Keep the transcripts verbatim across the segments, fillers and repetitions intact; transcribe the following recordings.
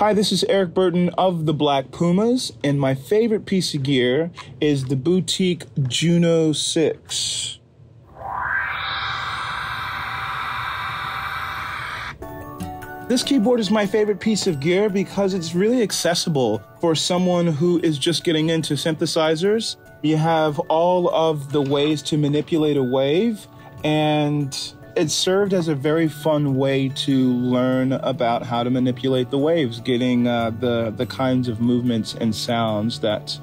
Hi, this is Eric Burton of the Black Pumas, and my favorite piece of gear is the Boutique J U zero six A. This keyboard is my favorite piece of gear because it's really accessible for someone who is just getting into synthesizers. You have all of the ways to manipulate a wave, and it served as a very fun way to learn about how to manipulate the waves, getting uh, the, the kinds of movements and sounds that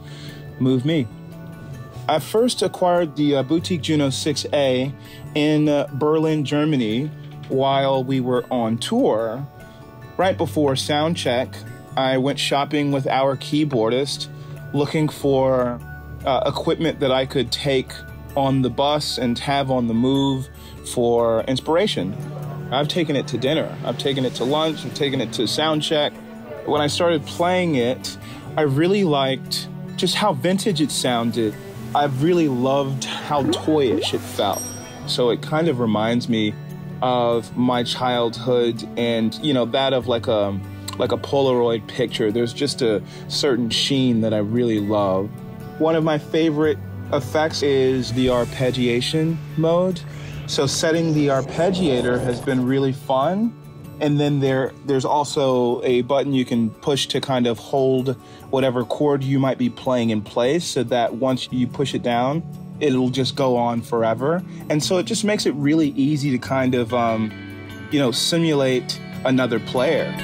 move me. I first acquired the uh, Boutique J U zero six A in uh, Berlin, Germany, while we were on tour. Right before soundcheck, I went shopping with our keyboardist, looking for uh, equipment that I could take on the bus and have on the move for inspiration. I've taken it to dinner, I've taken it to lunch, I've taken it to sound check. When I started playing it, I really liked just how vintage it sounded. I really loved how toyish it felt. So it kind of reminds me of my childhood and, you know, that of like a, like a Polaroid picture. There's just a certain sheen that I really love. One of my favorite effects is the arpeggiation mode. So setting the arpeggiator has been really fun. And then there, there's also a button you can push to kind of hold whatever chord you might be playing in place so that once you push it down, it'll just go on forever. And so it just makes it really easy to kind of, um, you know, simulate another player.